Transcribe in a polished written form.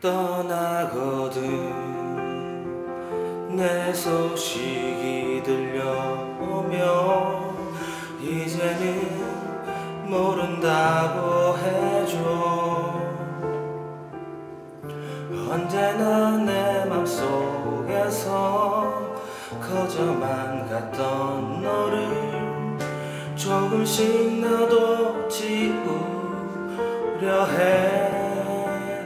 떠나거든. 내 소식이 들려오면 이제는 모른다고 해줘. 언제나 내 맘속에서 커져만 갔던 너를 조금씩 나도 지우려 해.